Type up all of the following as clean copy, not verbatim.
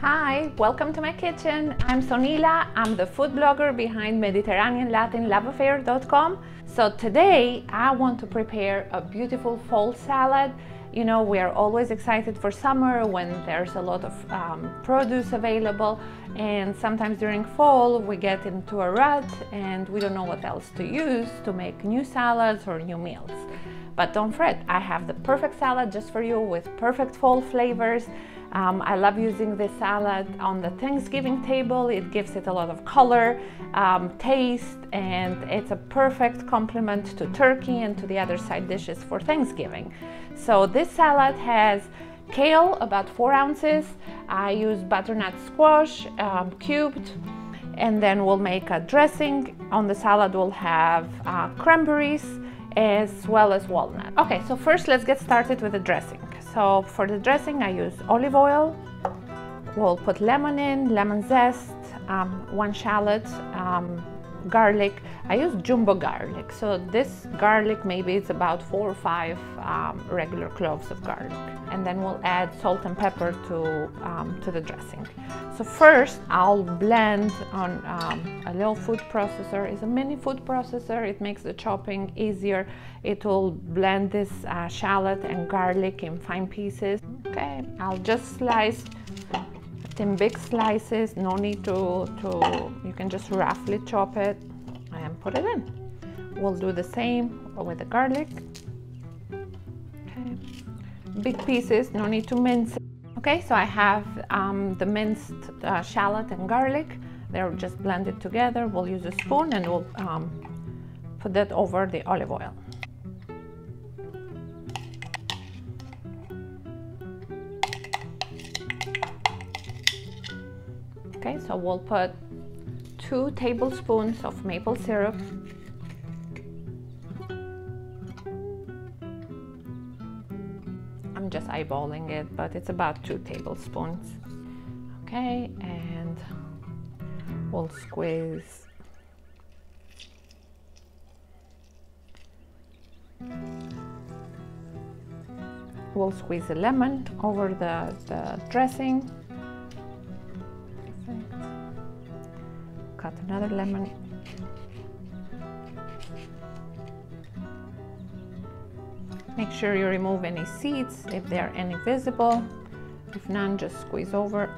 Hi, welcome to my kitchen. I'm Sonila. I'm the food blogger behind MediterraneanLatinLoveAffair.com. So today I want to prepare a beautiful fall salad. You know, we are always excited for summer when there's a lot of produce available, and sometimes during fall we get into a rut and we don't know what else to use to make new salads or new meals. But don't fret, I have the perfect salad just for you with perfect fall flavors. I love using this salad on the Thanksgiving table. It gives it a lot of color, taste, and it's a perfect complement to turkey and to the other side dishes for Thanksgiving. So this salad has kale, about 4 ounces. I use butternut squash, cubed, and then we'll make a dressing. On the salad we'll have cranberries as well as walnut. Okay, so first let's get started with the dressing. So for the dressing I use olive oil, we'll put lemon in, lemon zest, one shallot, garlic. I use jumbo garlic, so this garlic maybe it's about 4 or 5 regular cloves of garlic. And then we'll add salt and pepper to the dressing. So first I'll blend on a little food processor. It's a mini food processor, it makes the chopping easier. It will blend this shallot and garlic in fine pieces. Okay, I'll just slice in big slices, no need to you can just roughly chop it and put it in. We'll do the same with the garlic. Okay. Big pieces, no need to mince. Okay, so I have the minced shallot and garlic. They're just blended together. We'll use a spoon and we'll put that over the olive oil. Okay, so we'll put 2 tablespoons of maple syrup. I'm just eyeballing it, but it's about 2 tablespoons. Okay, and we'll squeeze. We'll squeeze a lemon over the dressing. Cut another lemon. Make sure you remove any seeds if there are any visible. If none, just squeeze over.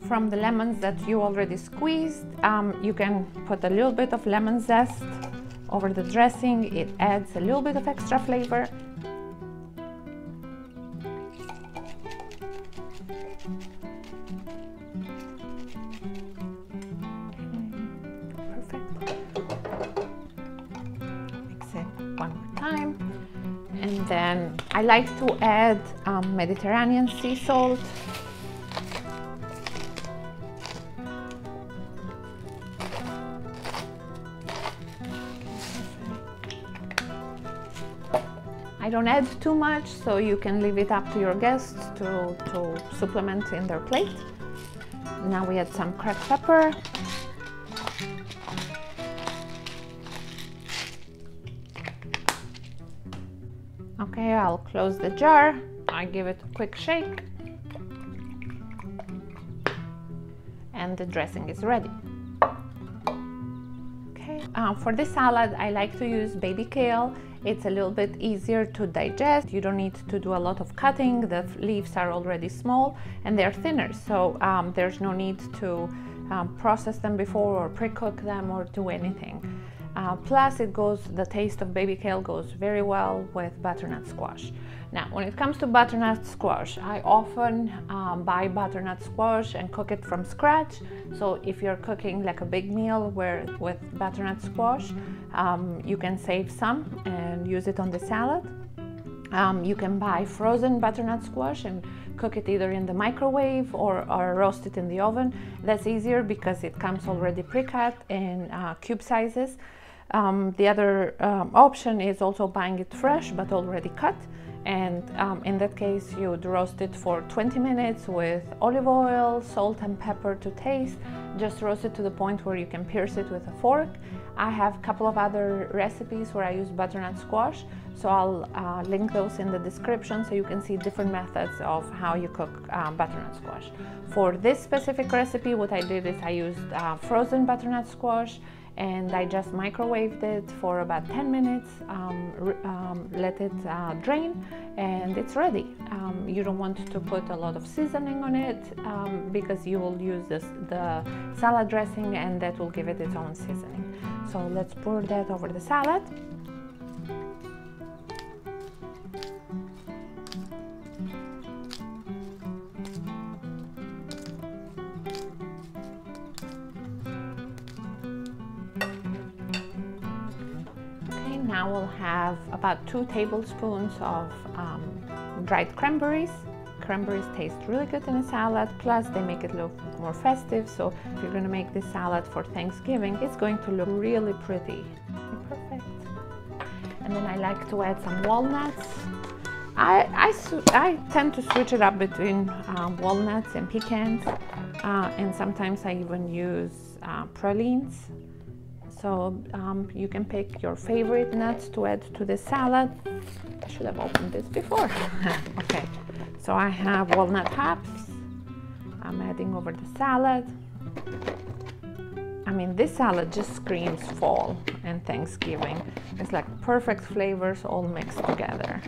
From the lemons that you already squeezed, you can put a little bit of lemon zest over the dressing. It adds a little bit of extra flavor. Perfect. Mix it one more time. And then I like to add Mediterranean sea salt. I don't add too much, so you can leave it up to your guests to supplement in their plate. Now we add some cracked pepper. Okay, I'll close the jar. I give it a quick shake. And the dressing is ready. Okay, for this salad I like to use baby kale. It's a little bit easier to digest. You don't need to do a lot of cutting. The leaves are already small and they're thinner, so there's no need to process them before or pre-cook them or do anything. Plus the taste of baby kale goes very well with butternut squash. Now, when it comes to butternut squash, I often buy butternut squash and cook it from scratch. So if you're cooking like a big meal with butternut squash, you can save some and use it on the salad. You can buy frozen butternut squash and cook it either in the microwave or roast it in the oven. That's easier because it comes already pre-cut in cube sizes. The other option is also buying it fresh but already cut and in that case you'd roast it for 20 minutes with olive oil, salt and pepper to taste. Just roast it to the point where you can pierce it with a fork. I have a couple of other recipes where I use butternut squash, so I'll link those in the description so you can see different methods of how you cook butternut squash. For this specific recipe, what I did is I used frozen butternut squash, and I just microwaved it for about 10 minutes, let it drain, and it's ready. You don't want to put a lot of seasoning on it because you will use the salad dressing, and that will give it its own seasoning. So let's pour that over the salad. Now we'll have about 2 tablespoons of dried cranberries. Cranberries taste really good in a salad, plus they make it look more festive, so if you're going to make this salad for Thanksgiving, it's going to look really pretty. Perfect. And then I like to add some walnuts. I tend to switch it up between walnuts and pecans, and sometimes I even use pralines. So you can pick your favorite nuts to add to the salad. I should have opened this before. Okay, so I have walnut halves. I'm adding over the salad. I mean, this salad just screams fall and Thanksgiving. It's like perfect flavors all mixed together.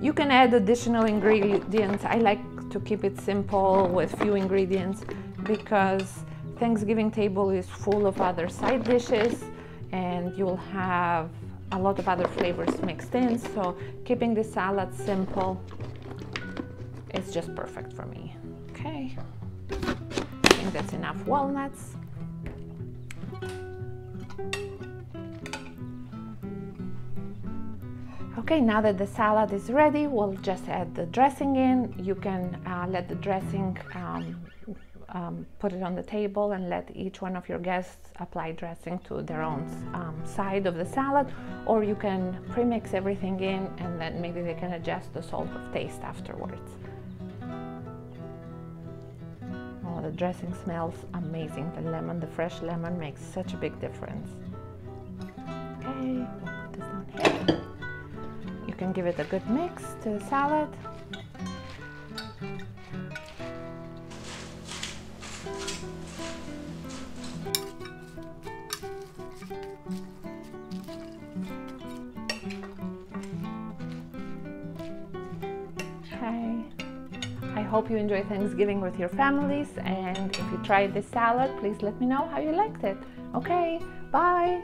You can add additional ingredients. I like to keep it simple with few ingredients because Thanksgiving table is full of other side dishes, and you'll have a lot of other flavors mixed in, so keeping the salad simple is just perfect for me. Okay, I think that's enough walnuts. Okay, now that the salad is ready, we'll just add the dressing in. You can let the dressing put it on the table and let each one of your guests apply dressing to their own side of the salad, or you can pre-mix everything in and then maybe they can adjust the salt of taste afterwards. Oh, the dressing smells amazing. The lemon, the fresh lemon makes such a big difference. Okay, we'll put this down here. You can give it a good mix to the salad. I hope you enjoy Thanksgiving with your families, and if you try this salad, please let me know how you liked it. Okay, bye!